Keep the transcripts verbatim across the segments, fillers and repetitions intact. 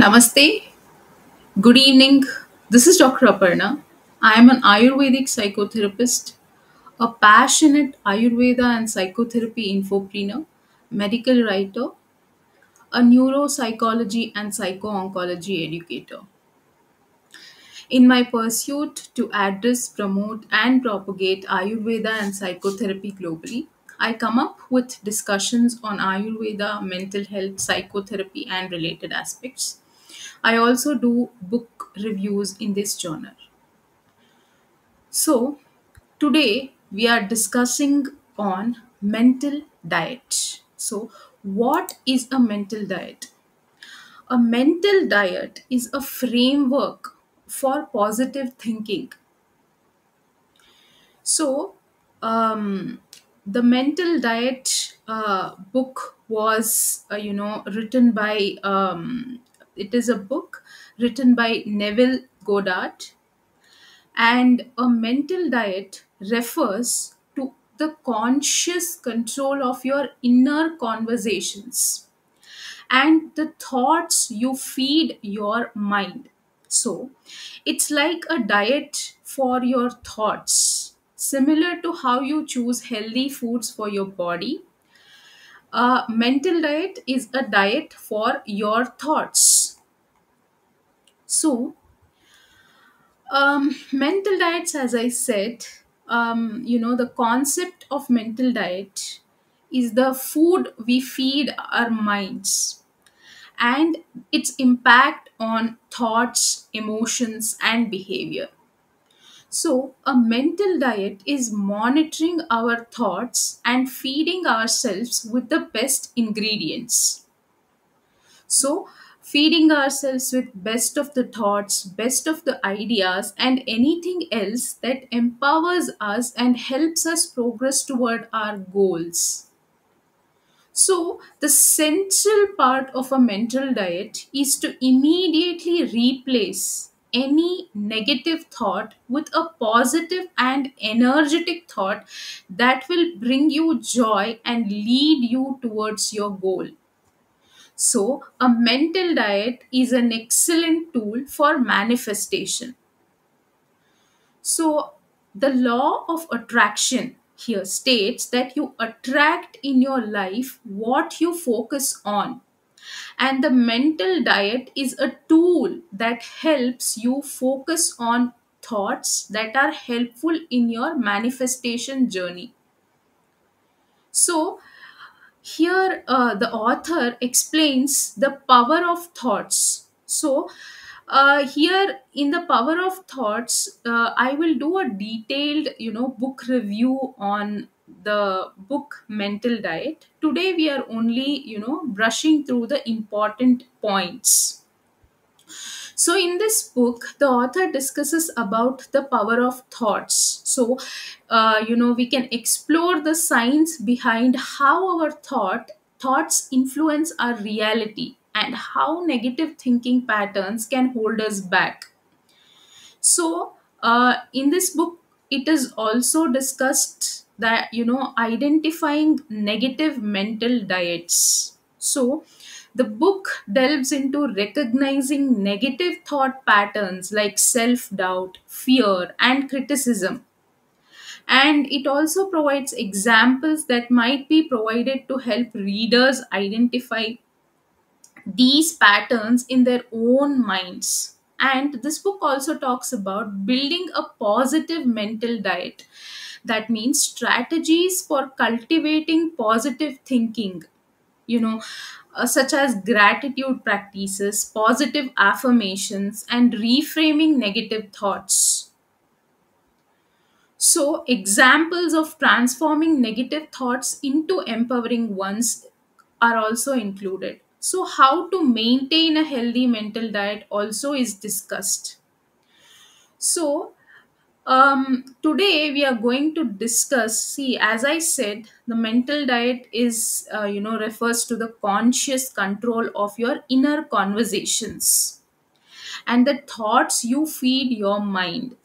Namaste, good evening. This is Doctor Aparna. I am an Ayurvedic psychotherapist, a passionate Ayurveda and psychotherapy infopreneur, medical writer, a neuropsychology and psycho-oncology educator. In my pursuit to address, promote, and propagate Ayurveda and psychotherapy globally, I come up with discussions on Ayurveda, mental health, psychotherapy, and related aspects. I also do book reviews in this genre. So, today we are discussing on mental diet. So, what is a mental diet? A mental diet is a framework for positive thinking. So, um, the mental diet uh, book was, uh, you know, written by, um, it is a book written by Neville Goddard. And a mental diet refers to the conscious control of your inner conversations and the thoughts you feed your mind. So, it's like a diet for your thoughts, similar to how you choose healthy foods for your body. A mental diet is a diet for your thoughts. So, um, mental diets, as I said, um, you know, the concept of mental diet is the food we feed our minds and its impact on thoughts, emotions, and behavior. So, a mental diet is monitoring our thoughts and feeding ourselves with the best ingredients. So, feeding ourselves with best of the thoughts, best of the ideas, and anything else that empowers us and helps us progress toward our goals. So, the central part of a mental diet is to immediately replace any negative thought with a positive and energetic thought that will bring you joy and lead you towards your goal. So, a mental diet is an excellent tool for manifestation. So, the law of attraction here states that you attract in your life what you focus on. And the mental diet is a tool that helps you focus on thoughts that are helpful in your manifestation journey. So, here uh, the author explains the power of thoughts. So, Uh, here in the power of thoughts, uh, I will do a detailed, you know, book review on the book Mental Diet. Today we are only, you know, brushing through the important points. So in this book, the author discusses about the power of thoughts. So, uh, you know, we can explore the science behind how our thought thoughts influence our reality and how negative thinking patterns can hold us back. So, uh, in this book, it is also discussed that, you know, identifying negative mental diets. So, the book delves into recognizing negative thought patterns like self-doubt, fear, and criticism. And it also provides examples that might be provided to help readers identify these patterns in their own minds. And this book also talks about building a positive mental diet. That means strategies for cultivating positive thinking, you know, uh, such as gratitude practices, positive affirmations, and reframing negative thoughts. So, examples of transforming negative thoughts into empowering ones are also included. So, how to maintain a healthy mental diet also is discussed. So, um, today we are going to discuss, see, as I said, the mental diet is, uh, you know, refers to the conscious control of your inner conversations and the thoughts you feed your mind.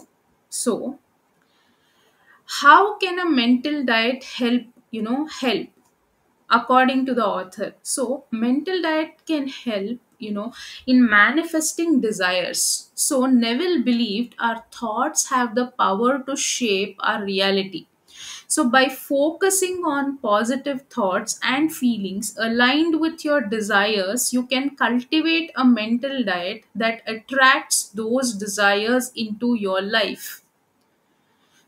So, how can a mental diet help, you know, help? According to the author. So, mental diet can help you know, in manifesting desires. So Neville believed our thoughts have the power to shape our reality. So by focusing on positive thoughts and feelings aligned with your desires, you can cultivate a mental diet that attracts those desires into your life.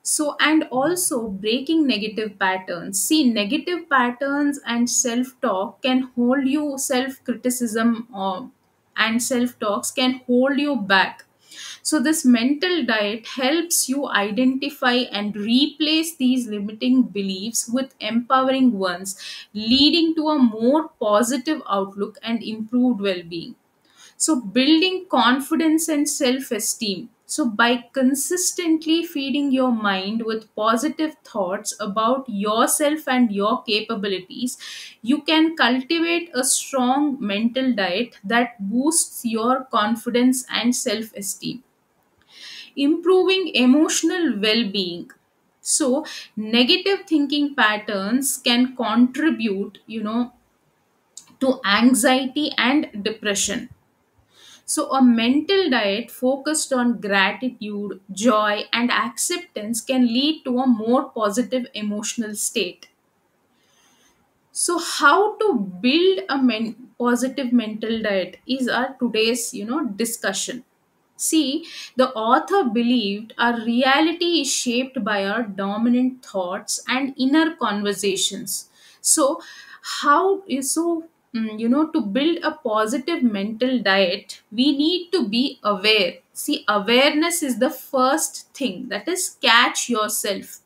So, and also breaking negative patterns. See, negative patterns and self-talk can hold you, self-criticism uh, and self-talks can hold you back. So this mental diet helps you identify and replace these limiting beliefs with empowering ones, leading to a more positive outlook and improved well-being. So building confidence and self-esteem. So by consistently feeding your mind with positive thoughts about yourself and your capabilities, you can cultivate a strong mental diet that boosts your confidence and self-esteem. Improving emotional well-being. So negative thinking patterns can contribute, you know, to anxiety and depression. So a mental diet focused on gratitude, joy, and acceptance can lead to a more positive emotional state. So how to build a men- positive mental diet is our today's, you know, discussion. See, the author believed our reality is shaped by our dominant thoughts and inner conversations. So how is so Mm, you know to build a positive mental diet, we need to be aware. See, awareness is the first thing, that is, catch yourself.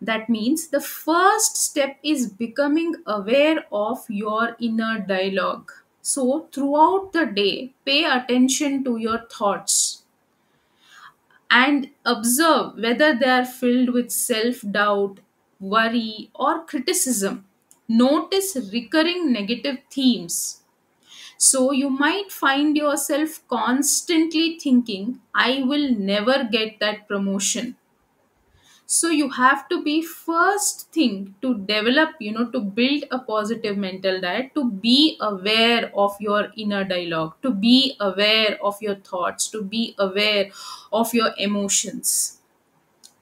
That means the first step is becoming aware of your inner dialogue. So throughout the day, pay attention to your thoughts and observe whether they are filled with self doubt, worry, or criticism. Notice recurring negative themes. So you might find yourself constantly thinking, I will never get that promotion. So you have to be first thing to develop, you know, to build a positive mental diet, to be aware of your inner dialogue, to be aware of your thoughts, to be aware of your emotions,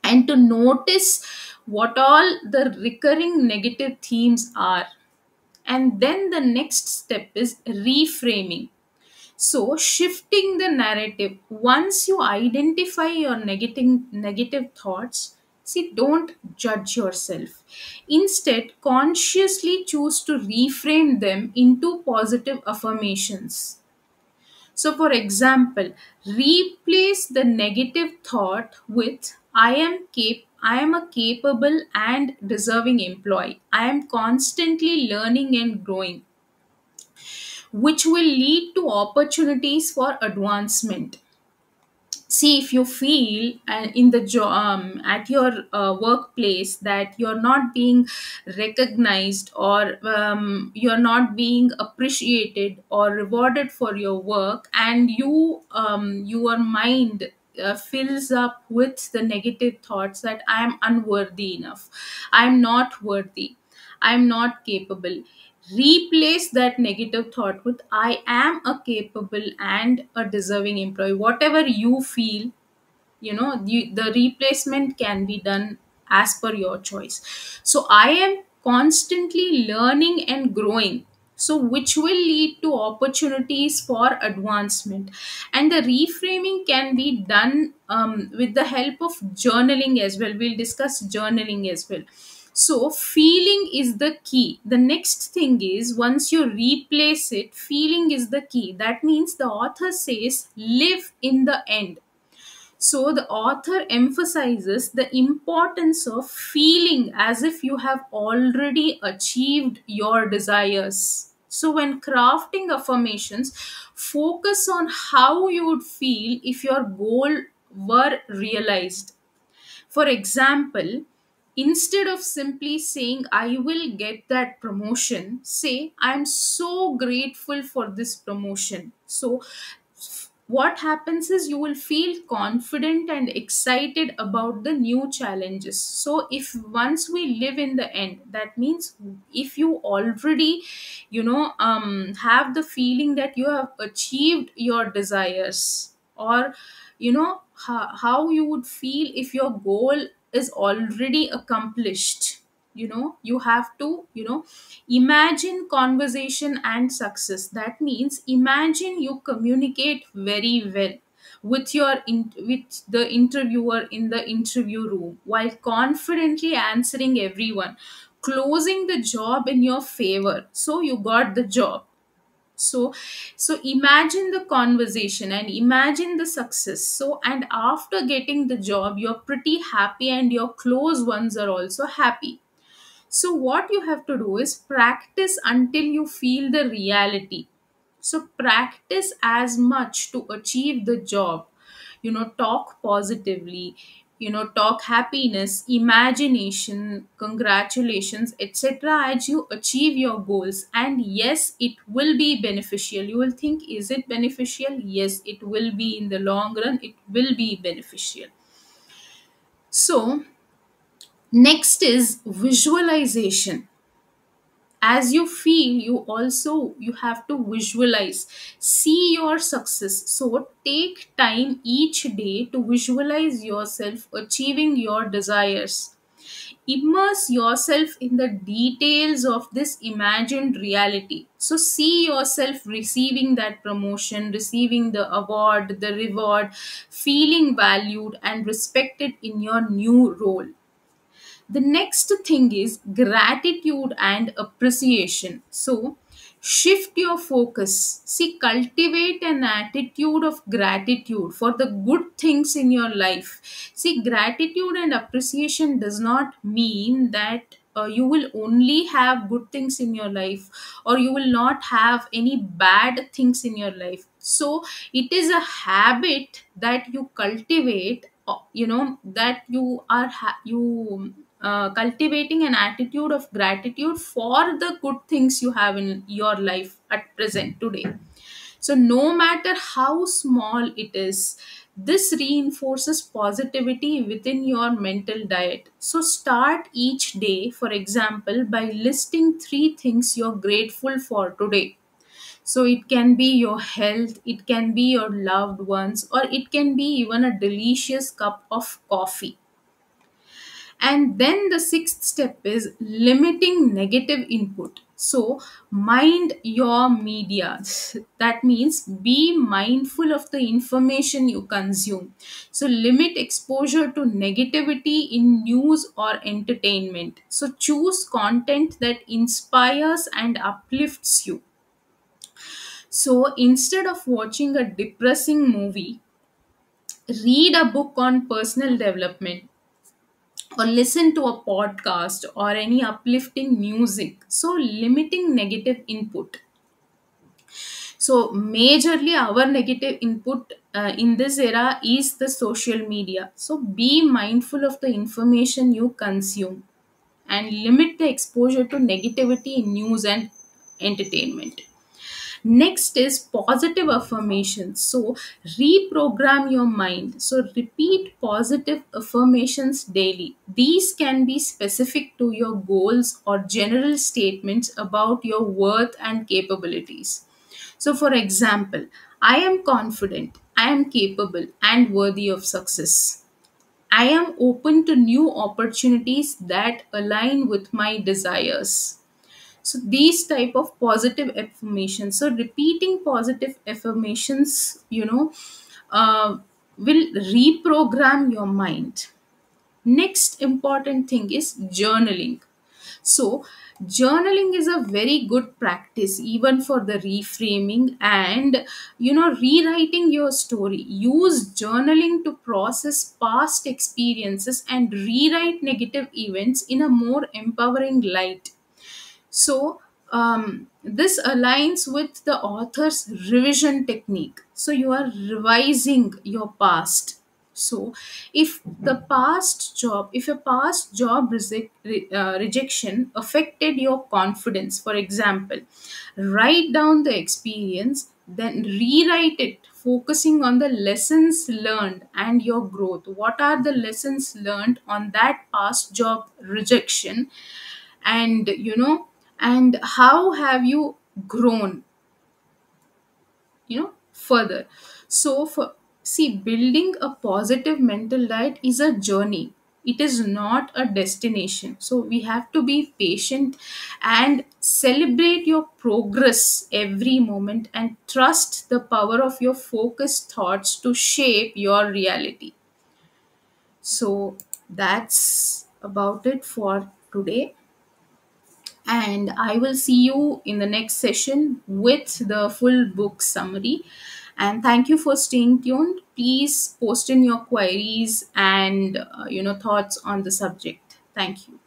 and to notice what all the recurring negative themes are. And then the next step is reframing. So shifting the narrative. Once you identify your negative negative thoughts, see, don't judge yourself. Instead, consciously choose to reframe them into positive affirmations. So, for example, replace the negative thought with I am cap- I am a capable and deserving employee. I am constantly learning and growing, which will lead to opportunities for advancement. See, if you feel uh, in the job um, at your uh, workplace that you're not being recognized, or um, you're not being appreciated or rewarded for your work, and you um, your mind uh, fills up with the negative thoughts that I am unworthy enough, I am not worthy, I am not capable, replace that negative thought with I am a capable and a deserving employee. Whatever you feel, you know, the, the replacement can be done as per your choice. So I am constantly learning and growing, so which will lead to opportunities for advancement. And the reframing can be done um, with the help of journaling as well. We'll discuss journaling as well. So feeling is the key. The next thing is, once you replace it, feeling is the key. That means the author says live in the end. So the author emphasizes the importance of feeling as if you have already achieved your desires. So when crafting affirmations, focus on how you would feel if your goal were realized. For example, instead of simply saying, I will get that promotion, say, I'm so grateful for this promotion. So what happens is you will feel confident and excited about the new challenges. So if once we live in the end, that means if you already you know um, have the feeling that you have achieved your desires, or you know ho- how you would feel if your goal is already accomplished. You know you have to you know imagine conversation and success. That means imagine you communicate very well with your in, with the interviewer in the interview room while confidently answering everyone, closing the job in your favor. So you got the job. So so imagine the conversation and imagine the success. So, and after getting the job, you're pretty happy and your close ones are also happy. So what you have to do is practice until you feel the reality. So practice as much to achieve the job. You know, talk positively, you know, talk happiness, imagination, congratulations, et cetera as you achieve your goals. And yes, it will be beneficial. You will think, is it beneficial? Yes, it will be in the long run, it will be beneficial. So next is visualization. As you feel, you also you have to visualize, see your success. So take time each day to visualize yourself achieving your desires. Immerse yourself in the details of this imagined reality. So see yourself receiving that promotion, receiving the award, the reward, feeling valued and respected in your new role. The next thing is gratitude and appreciation. So shift your focus. See, cultivate an attitude of gratitude for the good things in your life. See, gratitude and appreciation does not mean that uh, you will only have good things in your life or you will not have any bad things in your life. So it is a habit that you cultivate, uh, you know that you are ha- you uh, cultivating an attitude of gratitude for the good things you have in your life at present today. So no matter how small it is, this reinforces positivity within your mental diet. So start each day, for example, by listing three things you're grateful for today. So it can be your health, it can be your loved ones, or it can be even a delicious cup of coffee. And then the sixth step is limiting negative input. So, mind your media. That means be mindful of the information you consume. So, limit exposure to negativity in news or entertainment. So, choose content that inspires and uplifts you. So, instead of watching a depressing movie, read a book on personal development, or listen to a podcast or any uplifting music. So, limiting negative input. So, majorly our negative input uh, in this era is the social media. So, be mindful of the information you consume and limit the exposure to negativity in news and entertainment. Next is positive affirmations. So reprogram your mind. So repeat positive affirmations daily. These can be specific to your goals or general statements about your worth and capabilities. So for example, I am confident, I am capable and worthy of success. I am open to new opportunities that align with my desires. So these type of positive affirmations, so repeating positive affirmations you know uh, will reprogram your mind. Next important thing is journaling. So journaling is a very good practice even for the reframing and you know rewriting your story. Use journaling to process past experiences and rewrite negative events in a more empowering light. So um, this aligns with the author's revision technique. So you are revising your past. So if the past job, if a past job reject, re- uh, rejection affected your confidence, for example, write down the experience, Then rewrite it, focusing on the lessons learned and your growth. What are the lessons learned on that past job rejection? And, you know, and how have you grown, you know, further? So, for, see, building a positive mental diet is a journey. It is not a destination. So we have to be patient and celebrate your progress every moment, and trust the power of your focused thoughts to shape your reality. So that's about it for today. And I will see you in the next session with the full book summary. And thank you for staying tuned. Please post in your queries and uh, you know thoughts on the subject. Thank you.